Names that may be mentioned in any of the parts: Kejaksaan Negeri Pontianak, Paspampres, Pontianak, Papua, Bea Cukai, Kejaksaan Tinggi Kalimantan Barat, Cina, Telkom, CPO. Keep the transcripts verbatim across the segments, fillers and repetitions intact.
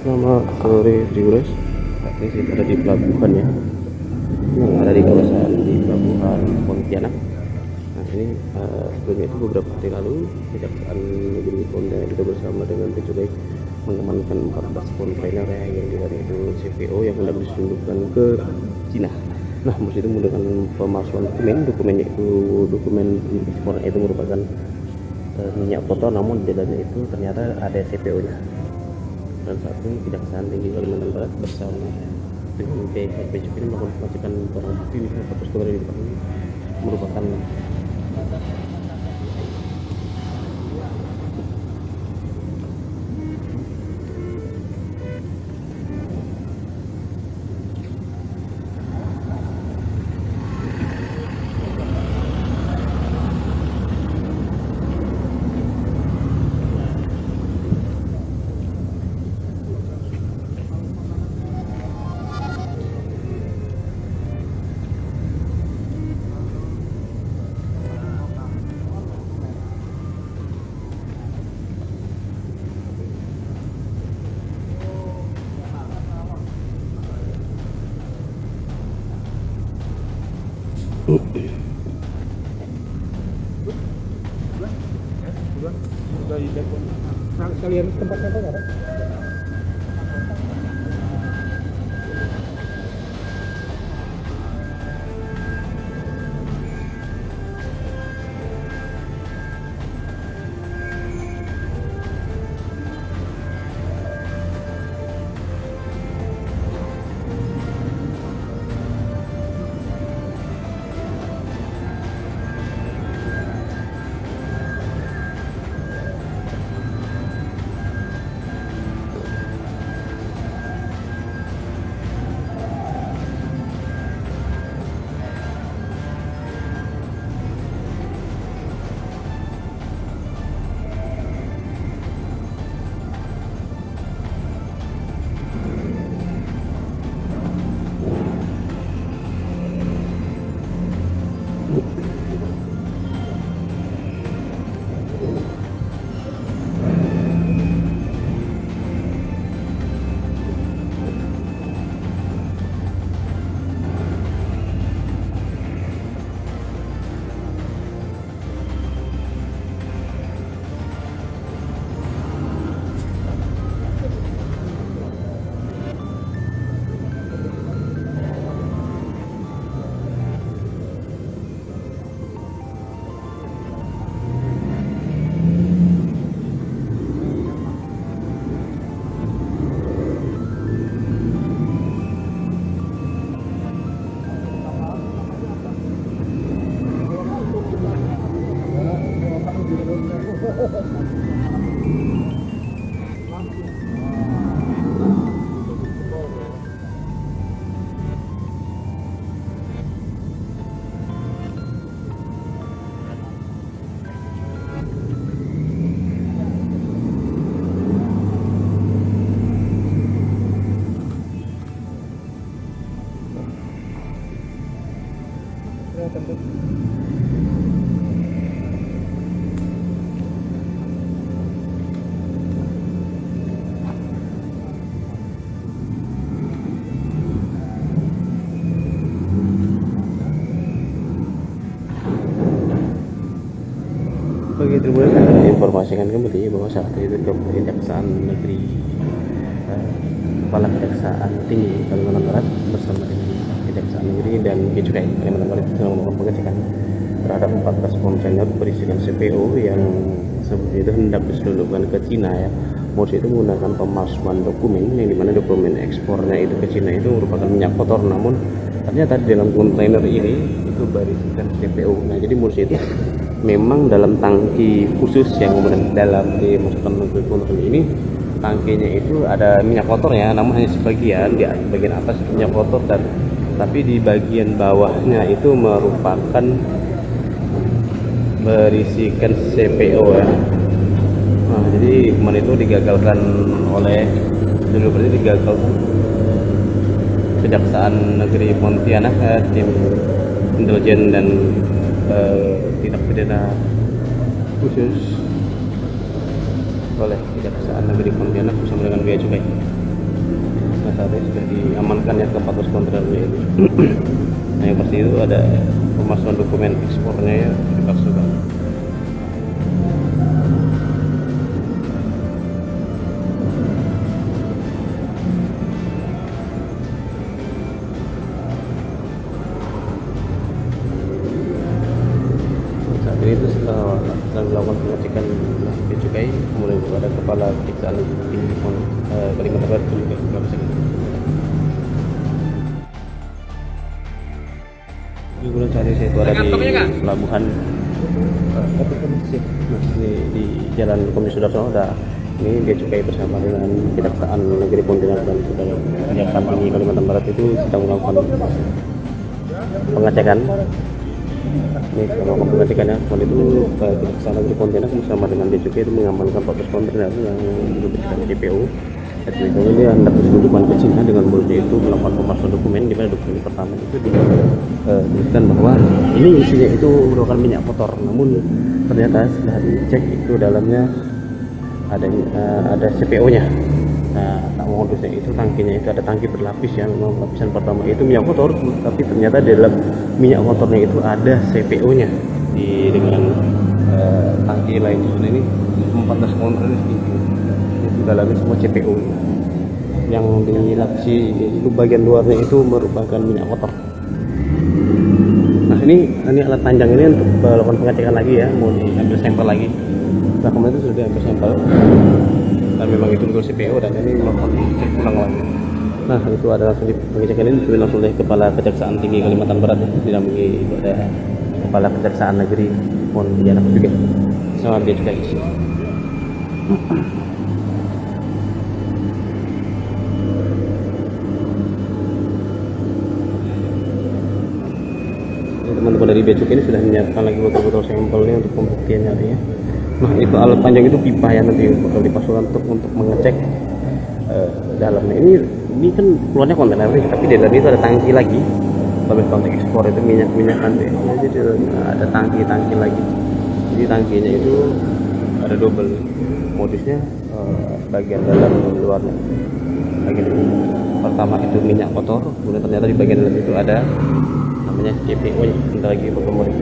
sama kalori riules aktif ada di pelabuhan ya, yang ada di kawasan di pelabuhan Pontianak. Nah ini uh, sebelumnya itu beberapa hari lalu Kejaksaan Negeri Pontianak itu bersama dengan Bea Cukai mengamankan empat belas kontainer ya, yang dari itu C P O yang hendak diselundupkan ke Cina. Nah maksud itu menggunakan pemalsuan dokumen, dokumennya itu dokumen ekspornya itu merupakan uh, minyak foto, namun di dalamnya itu ternyata ada C P O-nya. Dan saat ini Kejaksaan Tinggi Kalimantan Barat bersama dengan Bea Cukai ini melakukan pengecekan barang bukti misalnya foto saudara di depan ini merupakan kalian tempat apa enggak ada? Oke, terima kasih. Saya informasikan kembali bahwa saat itu Kejaksaan Negeri eh, Kepala Kejaksaan Tinggi Kalimantan Barat bersama dengan Kejaksaan Negeri dan Bea Cukai Kalimantan Barat sedang melakukan pengecekan terhadap empat belas kontainer berisikan C P O yang sebelumnya itu hendak diselundupkan ke Cina ya. Modus itu menggunakan pemalsuan dokumen yang dimana dokumen ekspornya itu ke Cina itu merupakan minyak kotor, namun ternyata di dalam kontainer ini itu berisikan C P O. Nah jadi modus itu memang dalam tangki khusus yang kemudian dalam dimasukkan ke kontainer ini, tangkinya itu ada minyak kotornya, namun hanya sebagian, di bagian atas minyak kotor dan tapi di bagian bawahnya itu merupakan berisikan C P O ya. Nah, jadi kemarin itu digagalkan oleh dulu berarti digagalkan Kejaksaan Negeri Pontianak, eh, tim intelijen dan tindak pidana khusus oleh Kejaksaan Negeri Pontianak bersama dengan Bea Cukai. saat ini sudah diamankan ya ke empat ratus kontraknya ini. Nah, yang pasti itu ada pemalsuan dokumen ekspornya ya, dipaksakan. Itu setelah melakukan pengecekan Bea Cukai, kemudian ada kepala Kejaksaan Tinggi Kalimantan Barat juga melakukan pengecekan. Cari saya itu ada di pelabuhan, di, di Jalan Komisi Sudarsono ada ini Bea Cukai bersama dengan Kejaksaan Negeri Pontianak dan Kejaksaan Tinggi Kalimantan Barat itu sedang melakukan pengecekan. Ini kalau kompleksikannya kalau itu Kejaksaan Negeri Pontianak bersama dengan Bea Cukai itu mengamankan empat ratus kontainer yang diberikan C P O. C P O ini hendak kunjungan ke Cina dengan modusnya itu melakukan pemalsuan dokumen, di mana dokumen pertama itu disebutkan bahwa ini isinya itu merupakan minyak kotor, namun ternyata setelah dicek itu dalamnya ada ada C P O-nya. Nah, tak modusnya itu tangkinya itu ada tangki berlapis yang lapisan pertama itu minyak kotor, tapi ternyata di dalam minyak kotornya itu ada C P O-nya di dengan uh, tangki lain susun ini empat belas kontainer itu dalamnya semua C P O. Yang dilapisi itu bagian luarnya itu merupakan minyak kotor. Nah, ini ini alat panjang ini untuk melakukan pengecekan lagi ya, mau diambil sampel lagi. Nah, kemarin itu sudah ambil sampel. Nah, memang itu untuk C P O dan ini melakukan cek ulang lagi. Nah, itu ada langsung pengecekan ini disuruh langsung oleh Kepala Kejaksaan Tinggi Kalimantan Barat yang didampingi oleh Kepala Kejaksaan Negeri Pontianak juga sama Bea Cukai. Teman-teman dari Bea Cukai ini sudah menyiapkan lagi botol-botol sampelnya untuk pembuktiannya artinya. Nah, itu alat panjang itu pipa yang nanti bakal dipasukkan untuk untuk mengecek uh, dalamnya. Ini ini kan keluarnya kontainer, tapi di dalam itu ada tangki lagi. Habis kontak ekspor itu minyak-minyak kan. Jadi di dalamnya ada tangki-tangki lagi. Jadi tangkinya itu ada double. Modusnya uh, bagian dalam luarnya. Bagian pertama itu minyak kotor, kemudian ternyata di bagian dalam itu ada namanya C P O-nya. Bentar lagi bertemu lagi.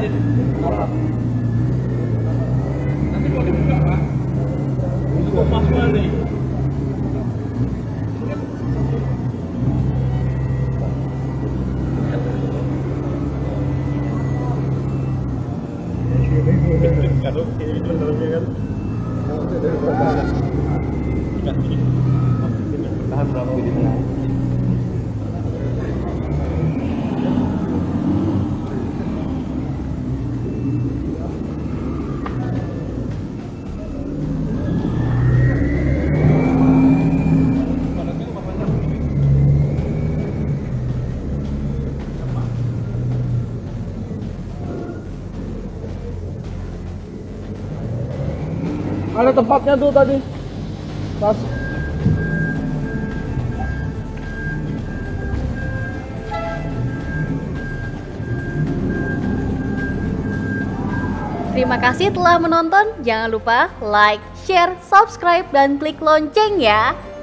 jadi orang. Nanti kalau dibuka, Pak, itu kok manual nih. Kalau ini itu dalamnya kan. Bertahan berapa di tengah? Ada tempatnya tuh tadi. Pas. Terima kasih telah menonton. Jangan lupa like, share, subscribe, dan klik lonceng ya.